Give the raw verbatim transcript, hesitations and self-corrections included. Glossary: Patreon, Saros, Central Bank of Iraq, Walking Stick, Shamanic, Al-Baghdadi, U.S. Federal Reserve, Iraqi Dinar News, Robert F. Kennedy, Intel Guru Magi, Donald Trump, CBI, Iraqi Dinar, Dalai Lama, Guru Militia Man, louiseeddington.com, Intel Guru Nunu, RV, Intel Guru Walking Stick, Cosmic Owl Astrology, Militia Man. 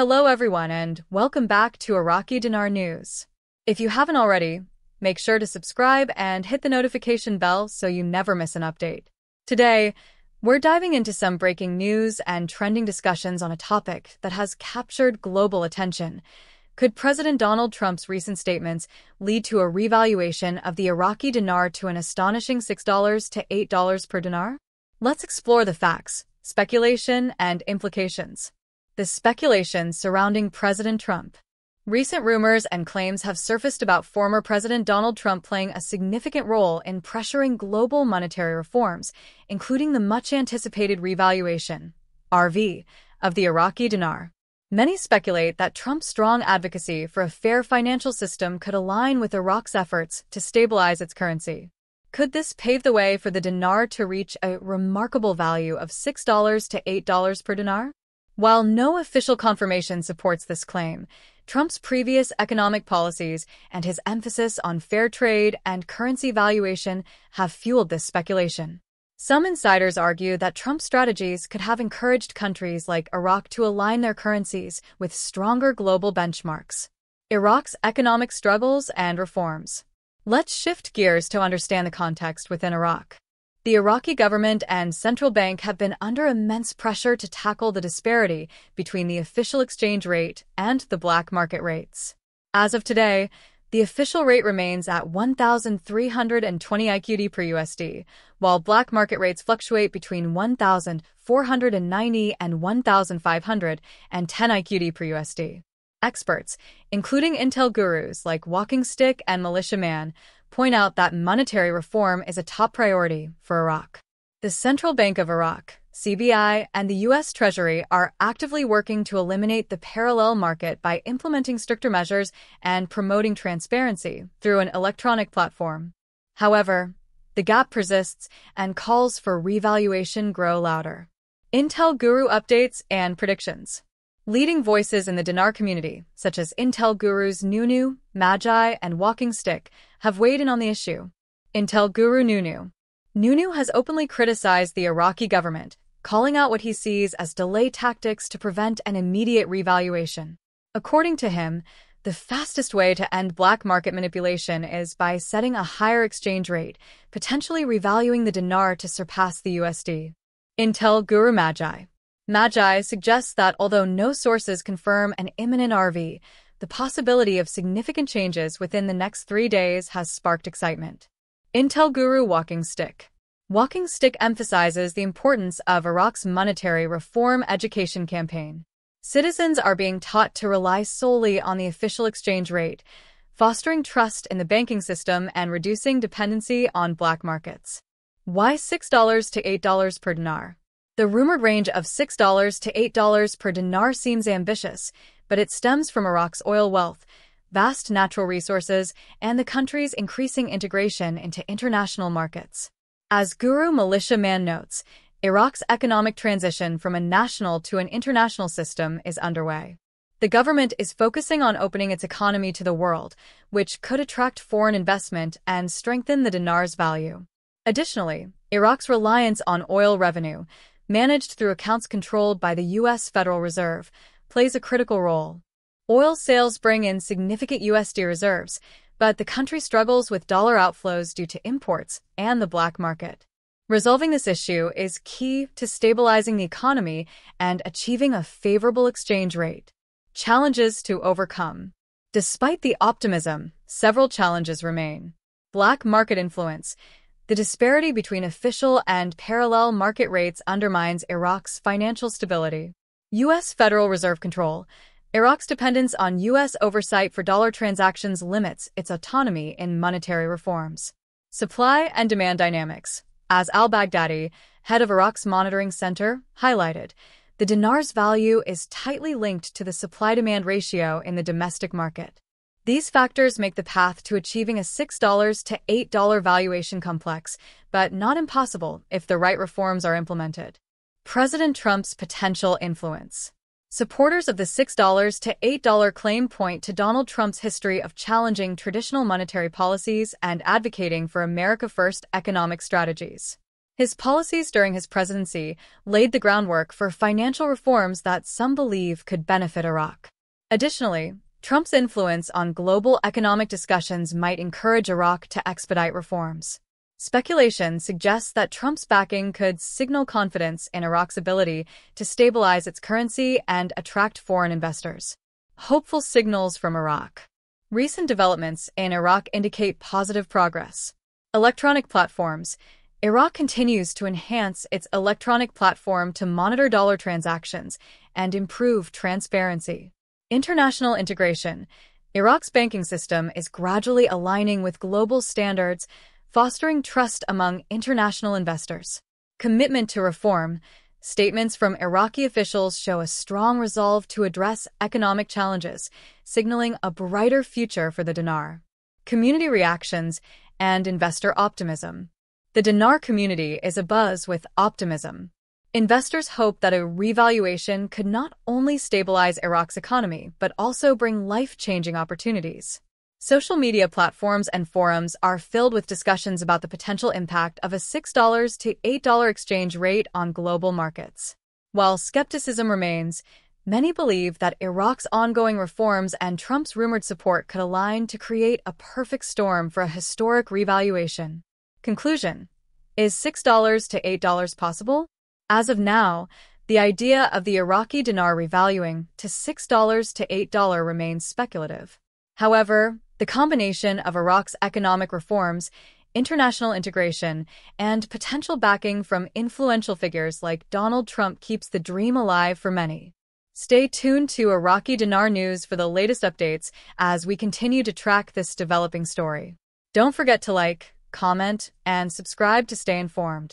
Hello everyone and welcome back to Iraqi Dinar News. If you haven't already, make sure to subscribe and hit the notification bell so you never miss an update. Today, we're diving into some breaking news and trending discussions on a topic that has captured global attention. Could President Donald Trump's recent statements lead to a revaluation of the Iraqi dinar to an astonishing six dollars to eight dollars per dinar? Let's explore the facts, speculation, and implications. The speculation surrounding President Trump. Recent rumors and claims have surfaced about former President Donald Trump playing a significant role in pressuring global monetary reforms, including the much-anticipated revaluation, R V, of the Iraqi dinar. Many speculate that Trump's strong advocacy for a fair financial system could align with Iraq's efforts to stabilize its currency. Could this pave the way for the dinar to reach a remarkable value of six dollars to eight dollars per dinar? While no official confirmation supports this claim, Trump's previous economic policies and his emphasis on fair trade and currency valuation have fueled this speculation. Some insiders argue that Trump's strategies could have encouraged countries like Iraq to align their currencies with stronger global benchmarks. Iraq's economic struggles and reforms. Let's shift gears to understand the context within Iraq. The Iraqi government and central bank have been under immense pressure to tackle the disparity between the official exchange rate and the black market rates. As of today, the official rate remains at one thousand three hundred twenty I Q D per U S D, while black market rates fluctuate between one thousand four hundred ninety and one thousand five hundred ten I Q D per U S D. Experts, including Intel gurus like Walking Stick and Militia Man, point out that monetary reform is a top priority for Iraq. The Central Bank of Iraq, C B I, and the U S Treasury are actively working to eliminate the parallel market by implementing stricter measures and promoting transparency through an electronic platform. However, the gap persists and calls for revaluation grow louder. Intel Guru updates and predictions. Leading voices in the dinar community, such as Intel Gurus Nunu, Magi, and Walking Stick, have weighed in on the issue. Intel Guru Nunu. Nunu has openly criticized the Iraqi government, calling out what he sees as delay tactics to prevent an immediate revaluation. According to him, the fastest way to end black market manipulation is by setting a higher exchange rate, potentially revaluing the dinar to surpass the U S D. Intel Guru Magi. Magi suggests that although no sources confirm an imminent R V, the possibility of significant changes within the next three days has sparked excitement. Intel Guru Walking Stick. Walking Stick emphasizes the importance of Iraq's monetary reform education campaign. Citizens are being taught to rely solely on the official exchange rate, fostering trust in the banking system and reducing dependency on black markets. Why six dollars to eight dollars per dinar? The rumored range of six dollars to eight dollars per dinar seems ambitious, but it stems from Iraq's oil wealth, vast natural resources, and the country's increasing integration into international markets. As Guru Militia Man notes, Iraq's economic transition from a national to an international system is underway. The government is focusing on opening its economy to the world, which could attract foreign investment and strengthen the dinar's value. Additionally, Iraq's reliance on oil revenue, managed through accounts controlled by the U S Federal Reserve, plays a critical role. Oil sales bring in significant U S D reserves, but the country struggles with dollar outflows due to imports and the black market. Resolving this issue is key to stabilizing the economy and achieving a favorable exchange rate. Challenges to overcome. Despite the optimism, several challenges remain. Black market influence. The disparity between official and parallel market rates undermines Iraq's financial stability. U S Federal Reserve control. Iraq's dependence on U S oversight for dollar transactions limits its autonomy in monetary reforms. Supply and demand dynamics. As Al-Baghdadi, head of Iraq's monitoring center, highlighted, the dinar's value is tightly linked to the supply-demand ratio in the domestic market. These factors make the path to achieving a six dollars to eight dollars valuation complex, but not impossible if the right reforms are implemented. President Trump's potential influence. Supporters of the six dollars to eight dollars claim point to Donald Trump's history of challenging traditional monetary policies and advocating for America First economic strategies. His policies during his presidency laid the groundwork for financial reforms that some believe could benefit Iraq. Additionally, Trump's influence on global economic discussions might encourage Iraq to expedite reforms. Speculation suggests that Trump's backing could signal confidence in Iraq's ability to stabilize its currency and attract foreign investors. Hopeful signals from Iraq. Recent developments in Iraq indicate positive progress. Electronic platforms. Iraq continues to enhance its electronic platform to monitor dollar transactions and improve transparency. International integration. Iraq's banking system is gradually aligning with global standards, fostering trust among international investors. Commitment to reform. Statements from Iraqi officials show a strong resolve to address economic challenges, signaling a brighter future for the dinar. Community reactions and investor optimism. The dinar community is abuzz with optimism. Investors hope that a revaluation could not only stabilize Iraq's economy, but also bring life-changing opportunities. Social media platforms and forums are filled with discussions about the potential impact of a six to eight dollar exchange rate on global markets. While skepticism remains, many believe that Iraq's ongoing reforms and Trump's rumored support could align to create a perfect storm for a historic revaluation. Conclusion: is six to eight dollars possible? As of now, the idea of the Iraqi dinar revaluing to six to eight dollars remains speculative. However, the combination of Iraq's economic reforms, international integration, and potential backing from influential figures like Donald Trump keeps the dream alive for many. Stay tuned to Iraqi Dinar News for the latest updates as we continue to track this developing story. Don't forget to like, comment, and subscribe to stay informed.